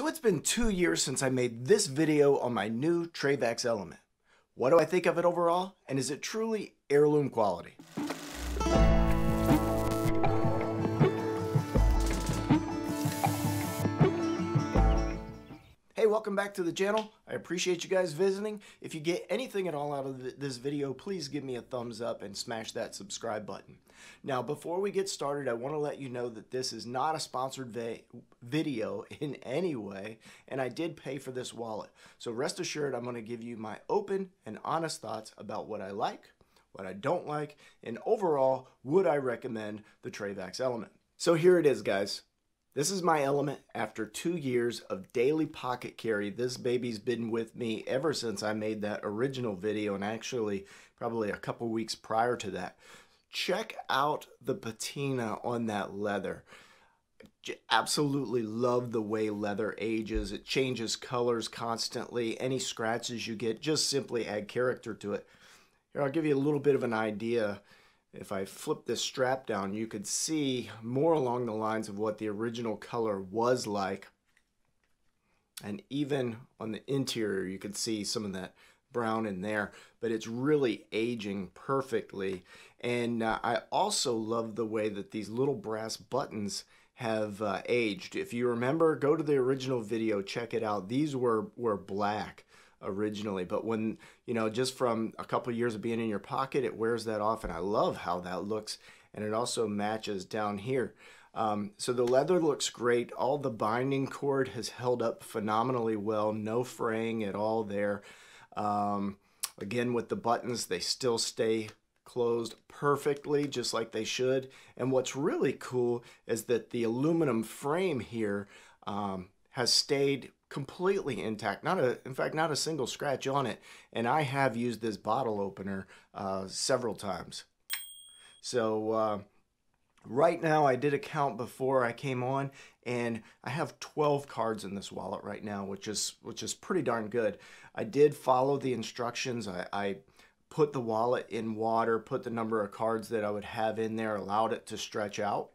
So it's been 2 years since I made this video on my new Trayvax Element. What do I think of it overall, and is it truly heirloom quality? Hey, welcome back to the channel. I appreciate you guys visiting. If you get anything at all out of this video, please give me a thumbs up and smash that subscribe button. Now, before we get started, I want to let you know that this is not a sponsored video in any way, and I did pay for this wallet. So rest assured, I'm going to give you my open and honest thoughts about what I like, what I don't like, and overall, would I recommend the Trayvax Element? So here it is, guys. This is my Element after 2 years of daily pocket carry. This baby's been with me ever since I made that original video, and actually probably a couple weeks prior to that. Check out the patina on that leather. Absolutely love the way leather ages. It changes colors constantly. Any scratches you get, just simply add character to it. Here, I'll give you a little bit of an idea. If I flip this strap down, you could see more along the lines of what the original color was like. And even on the interior, you could see some of that brown in there, but it's really aging perfectly. And I also love the way that these little brass buttons have aged. If you remember, go to the original video, check it out. These were black originally, but when, you know, just from a couple years of being in your pocket, it wears that off, and I love how that looks, and it also matches down here. So the leather looks great. All the binding cord has held up phenomenally well, no fraying at all there. Again, with the buttons, they still stay closed perfectly, just like they should. And what's really cool is that the aluminum frame here has stayed completely intact, in fact not a single scratch on it. And I have used this bottle opener several times. So right now, I did a count before I came on, and I have 12 cards in this wallet right now, which is pretty darn good. I did follow the instructions. I put the wallet in water, put the number of cards that I would have in there, allowed it to stretch out.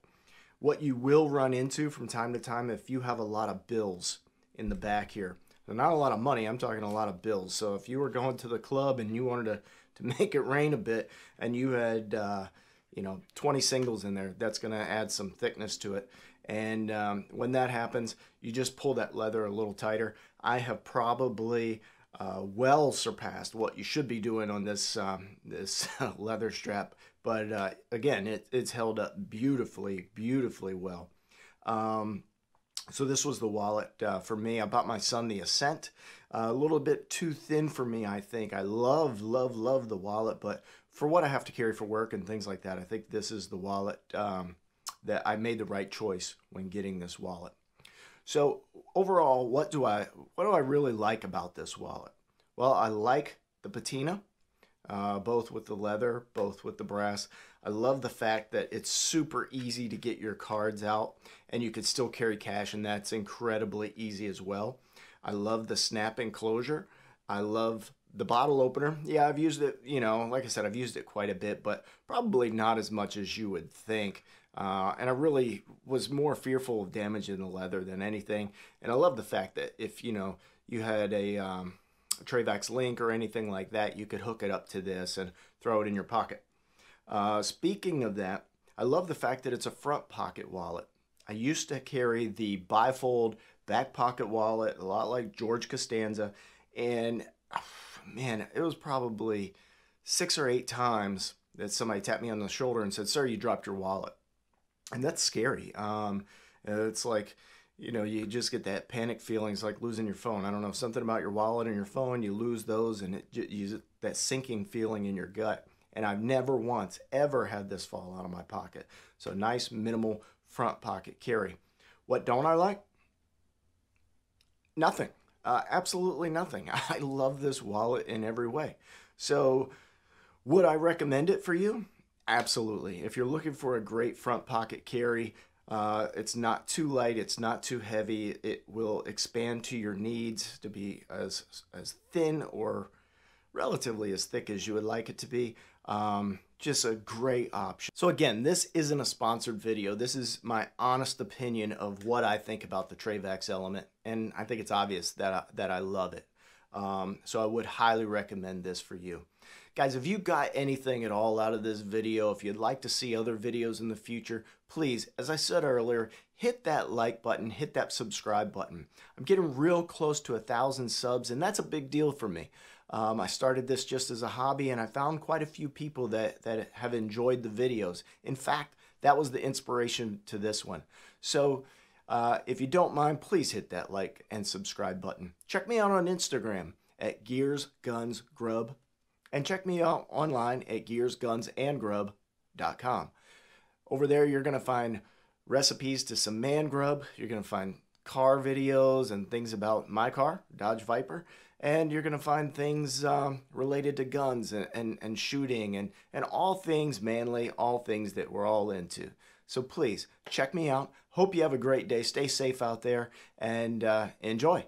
What you will run into from time to time, if you have a lot of bills in the back here. Now, not a lot of money, I'm talking a lot of bills. So if you were going to the club and you wanted to make it rain a bit, and you had, you know, 20 singles in there, that's gonna add some thickness to it. And when that happens, you just pull that leather a little tighter. I have probably well surpassed what you should be doing on this, this leather strap. But again, it's held up beautifully, beautifully well. So this was the wallet for me. I bought my son the Ascent. A little bit too thin for me, I think. I love, love, love the wallet, but for what I have to carry for work and things like that, I think this is the wallet that I made the right choice when getting this wallet. So overall, what do I really like about this wallet? Well, I like the patina, both with the leather, both with the brass. I love the fact that it's super easy to get your cards out, and you could still carry cash, and that's incredibly easy as well. I love the snap enclosure. I love the bottle opener. Yeah, I've used it, you know, like I said, I've used it quite a bit, but probably not as much as you would think. And I really was more fearful of damage in the leather than anything. And I love the fact that if, you know, you had a Trayvax Link or anything like that, you could hook it up to this and throw it in your pocket. Speaking of that, I love the fact that it's a front pocket wallet. I used to carry the bifold back pocket wallet, a lot like George Costanza, and man, it was probably 6 or 8 times that somebody tapped me on the shoulder and said, "Sir, you dropped your wallet." And that's scary. It's like, you know, you just get that panic feeling. It's like losing your phone. I don't know, something about your wallet and your phone, you lose those, and that sinking feeling in your gut. And I've never once ever had this fall out of my pocket. So nice, minimal front pocket carry. What don't I like? Nothing. Absolutely nothing. I love this wallet in every way. So would I recommend it for you? Absolutely. If you're looking for a great front pocket carry, it's not too light, it's not too heavy, it will expand to your needs to be as thin or relatively as thick as you would like it to be. just a great option. So again, this isn't a sponsored video. This is my honest opinion of what I think about the Trayvax Element, and I think it's obvious that I love it. So I would highly recommend this for you. Guys, if you got anything at all out of this video, if you'd like to see other videos in the future, please, as I said earlier, hit that like button, hit that subscribe button. I'm getting real close to 1,000 subs, and that's a big deal for me. I started this just as a hobby, and I found quite a few people that have enjoyed the videos. In fact, that was the inspiration to this one. So if you don't mind, please hit that like and subscribe button. Check me out on Instagram at GearsGunsGrub, and check me out online at GearsGunsAndGrub.com. Over there, you're going to find recipes to some man grub. You're going to find car videos and things about my car, Dodge Viper. And you're going to find things related to guns and shooting and all things manly, all things that we're all into. So please, check me out. Hope you have a great day. Stay safe out there and enjoy.